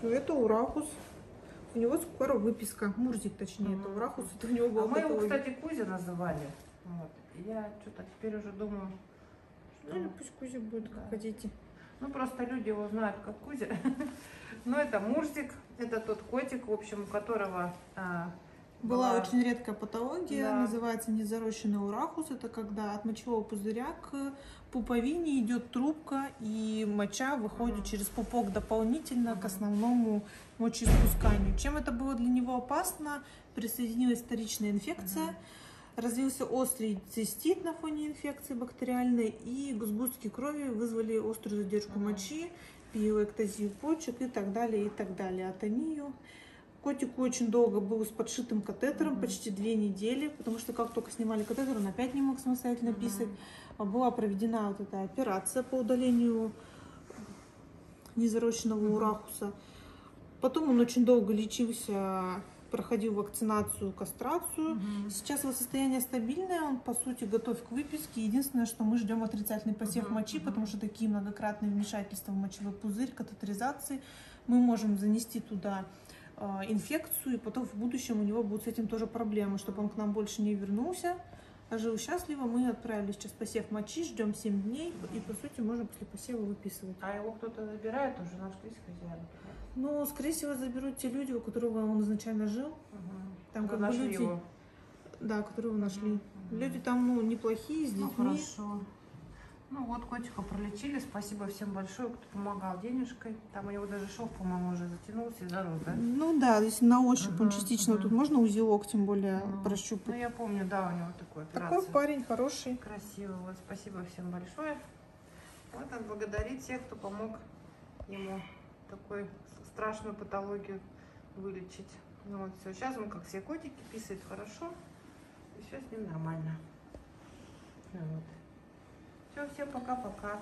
Все, это урахус. У него скоро выписка. Мурзик, точнее, это урахус. Это у него был мы его, кстати, Кузя называли. Вот. Я что-то теперь уже думаю, что... Ну, пусть Кузя будет, как хотите. Ну, просто люди его знают как Кузя. Но это Мурзик, это тот котик, в общем, у которого... Была очень редкая патология, называется незарощенный урахус. Это когда от мочевого пузыря к пуповине идет трубка, и моча выходит через пупок дополнительно к основному мочеиспусканию. Чем это было для него опасно? Присоединилась вторичная инфекция, развился острый цистит на фоне инфекции бактериальной, и сгустки крови вызвали острую задержку мочи, пиоэктазию почек и так далее, атонию. Котик очень долго был с подшитым катетером, почти 2 недели, потому что как только снимали катетер, он опять не мог самостоятельно писать. Была проведена вот эта операция по удалению незарощенного урахуса. Потом он очень долго лечился, проходил вакцинацию, кастрацию. Сейчас его состояние стабильное, он, по сути, готов к выписке. Единственное, что мы ждем отрицательный посев мочи, потому что такие многократные вмешательства в мочевой пузырь, катетеризации, мы можем занести туда инфекцию, и потом в будущем у него будут с этим тоже проблемы, чтобы он к нам больше не вернулся, а жил счастливо. Мы отправили сейчас посев мочи, ждем 7 дней, и, по сути, можем после посева выписывать. А его кто-то забирает уже, нашлись хозяева? Ну, скорее всего, заберут те люди, у которых он изначально жил. Там как нашли люди, его? Да, которые его нашли. Люди там, ну, неплохие, с детьми. Ну, хорошо. Ну вот, котика пролечили, спасибо всем большое, кто помогал денежкой. Там у него даже шов, по-моему, уже затянулся и зарос, да? Ну да, если на ощупь он частично, тут можно узелок, тем более прощупать. Ну я помню, да, у него такой операция. Такой парень хороший. Красивый, вот, спасибо всем большое. Вот, надо благодарить всех, кто помог ему такую страшную патологию вылечить. Ну вот, все, сейчас он, как все котики, писает хорошо, и все с ним нормально. Вот. Все, всем пока-пока.